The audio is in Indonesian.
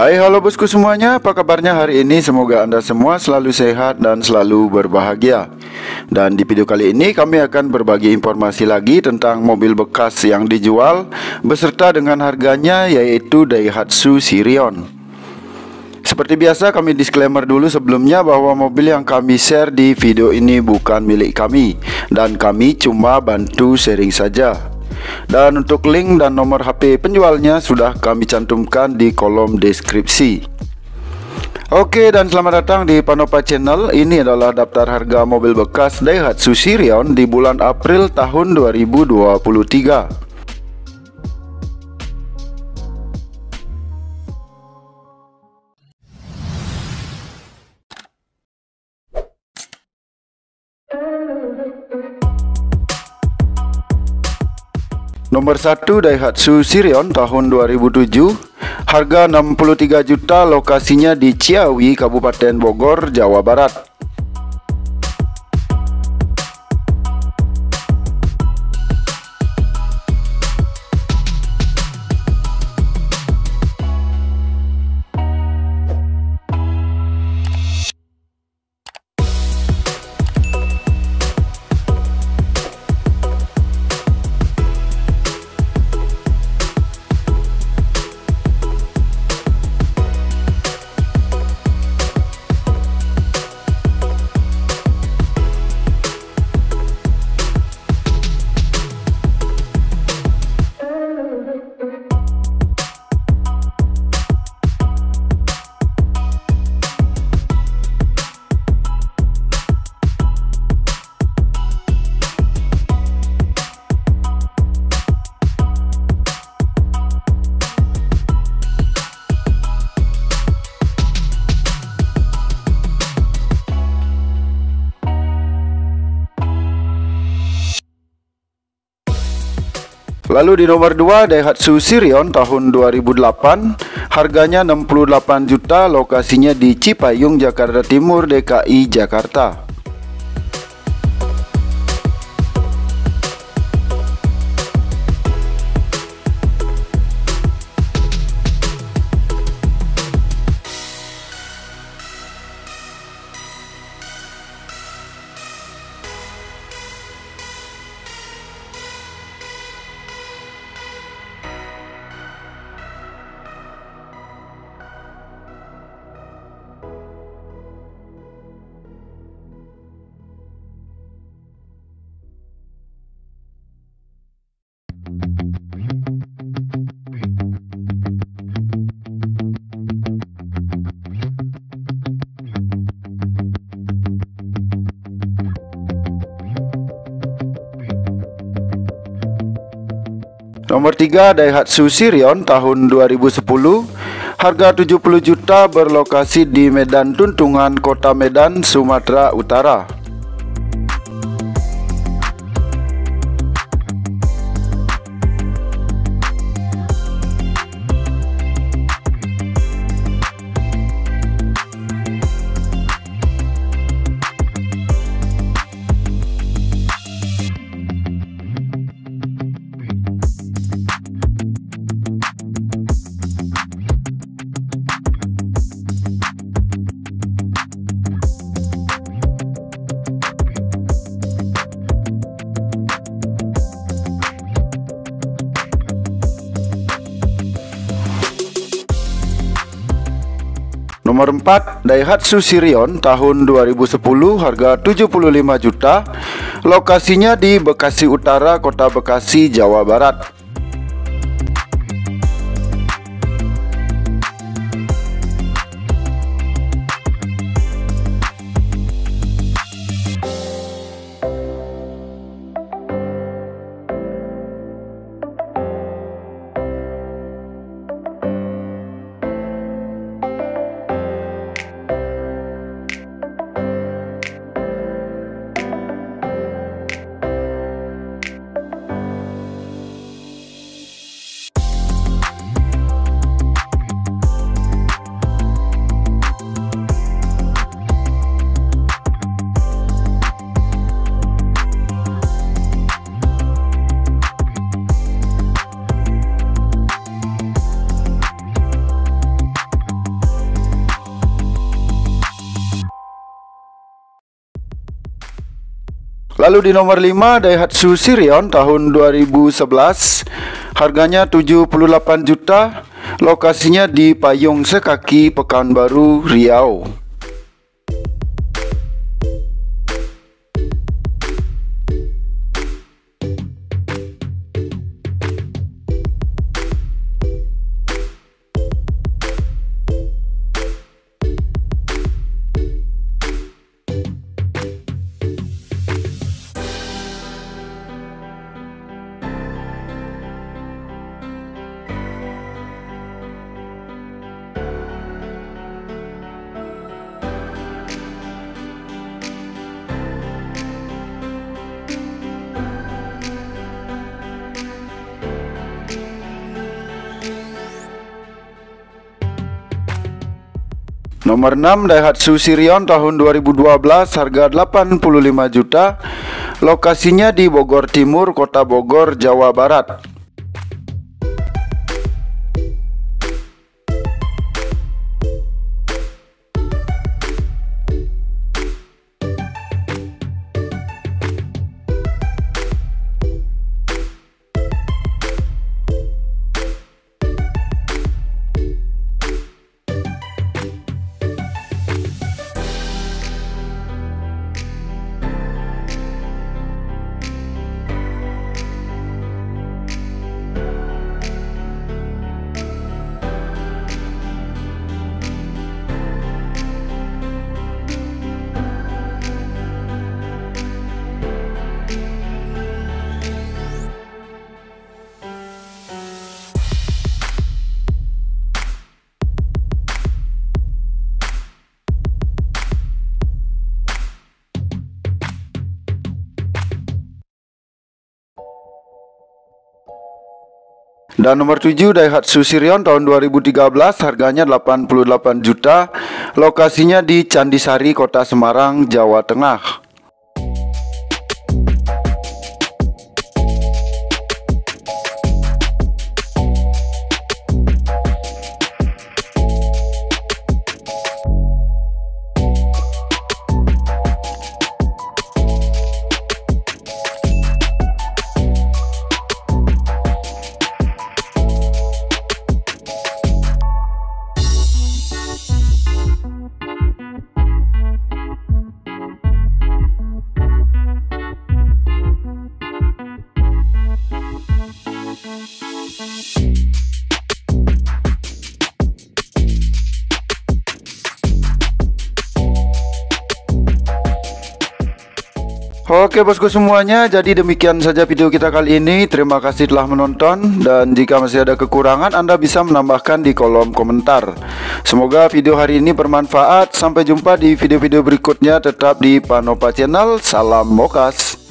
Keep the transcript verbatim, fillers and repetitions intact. Hai halo bosku semuanya, apa kabarnya hari ini? Semoga Anda semua selalu sehat dan selalu berbahagia. Dan di video kali ini kami akan berbagi informasi lagi tentang mobil bekas yang dijual beserta dengan harganya, yaitu Daihatsu Sirion. Seperti biasa kami disclaimer dulu sebelumnya bahwa mobil yang kami share di video ini bukan milik kami dan kami cuma bantu sharing saja. Dan untuk link dan nomor H P penjualnya sudah kami cantumkan di kolom deskripsi. Oke, dan selamat datang di Panopa Channel. Ini adalah daftar harga mobil bekas Daihatsu Sirion di bulan April tahun dua ribu dua puluh tiga. Nomor satu Daihatsu Sirion tahun dua ribu tujuh, harga enam puluh tiga juta, lokasinya di Ciawi, Kabupaten Bogor, Jawa Barat. Lalu di nomor dua Daihatsu Sirion tahun dua ribu delapan, harganya enam puluh delapan juta, lokasinya di Cipayung, Jakarta Timur, D K I Jakarta. Nomor tiga Daihatsu Sirion tahun dua ribu sepuluh, harga tujuh puluh juta, berlokasi di Medan, Tuntungan, Kota Medan, Sumatera Utara. Nomor empat Daihatsu Sirion tahun dua ribu sepuluh, harga tujuh puluh lima juta, lokasinya di Bekasi Utara, Kota Bekasi, Jawa Barat. Lalu di nomor lima Daihatsu Sirion tahun dua ribu sebelas, harganya tujuh puluh delapan juta, lokasinya di Payung Sekaki, Pekanbaru, Riau. Nomor enam Daihatsu Sirion tahun dua ribu dua belas, harga delapan puluh lima juta, lokasinya di Bogor Timur, Kota Bogor, Jawa Barat. Dan nomor tujuh Daihatsu Sirion tahun dua ribu tiga belas, harganya delapan puluh delapan juta, lokasinya di Candisari, Kota Semarang, Jawa Tengah. Oke bosku semuanya, jadi demikian saja video kita kali ini. Terima kasih telah menonton, dan jika masih ada kekurangan Anda bisa menambahkan di kolom komentar. Semoga video hari ini bermanfaat. Sampai jumpa di video-video berikutnya, tetap di Panopa Channel. Salam Mokas.